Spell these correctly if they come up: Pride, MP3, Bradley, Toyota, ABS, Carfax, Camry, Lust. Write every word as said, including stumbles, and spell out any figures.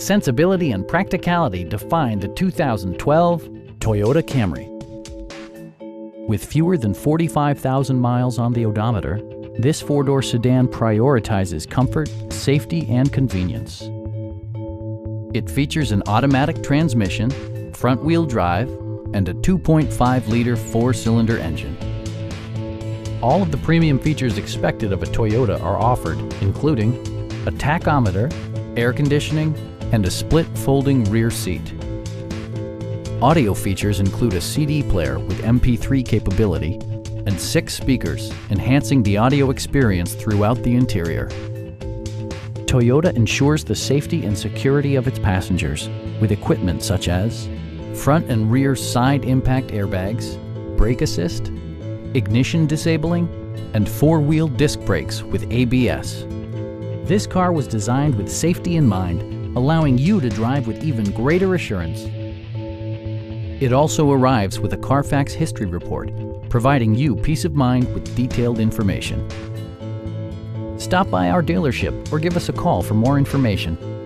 Sensibility and practicality define the two thousand twelve Toyota Camry. With fewer than forty-five thousand miles on the odometer, this four-door sedan prioritizes comfort, safety, and convenience. It features an automatic transmission, front-wheel drive, and a two point five liter four-cylinder engine. All of the premium features expected of a Toyota are offered, including a tachometer, air conditioning, and a split folding rear seat. Audio features include a C D player with M P three capability and six speakers, enhancing the audio experience throughout the interior. Toyota ensures the safety and security of its passengers with equipment such as front and rear side impact airbags, brake assist, ignition disabling, and four-wheel disc brakes with A B S. This car was designed with safety in mind, allowing you to drive with even greater assurance. It also arrives with a Carfax history report, providing you peace of mind with detailed information. Stop by our dealership or give us a call for more information.